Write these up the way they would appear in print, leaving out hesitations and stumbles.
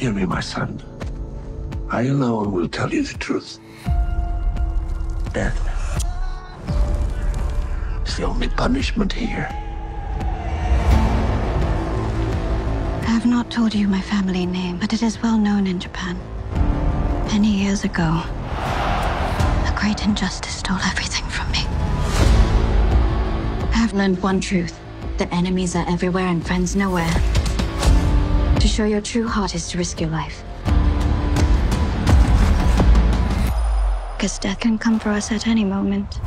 Hear me, my son. I alone will tell you the truth. Death is the only punishment here. I have not told you my family name, but it is well known in Japan. Many years ago, a great injustice stole everything from me. I have learned one truth, that enemies are everywhere and friends nowhere. To show your true heart is to risk your life. Because death can come for us at any moment.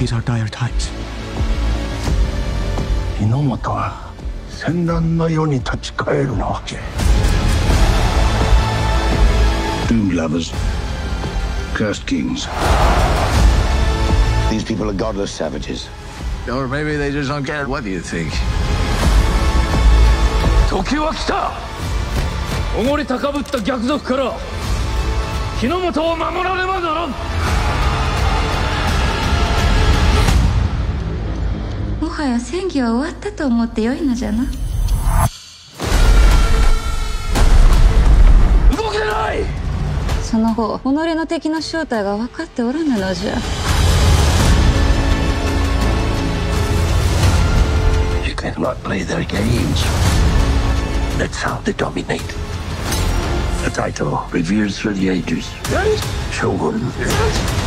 These are dire times. Inomoto wa senran no you ni tachikaeru na wake. Doomed lovers, cursed kings. These people are godless savages. Or maybe they just don't care what you think. Toki wa kita! Ogori takabutta gyakuzoku kara Hinomoto wo mamorareba naran! Mohaya sengi wa owatta to omotte yoi no jana? Udoki denai! Sono hou, onori no teki no shoutai ga wakatte oranu no ja. Cannot play their games. That's how they dominate. The title reveres for the ages. Shogun.